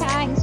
Thanks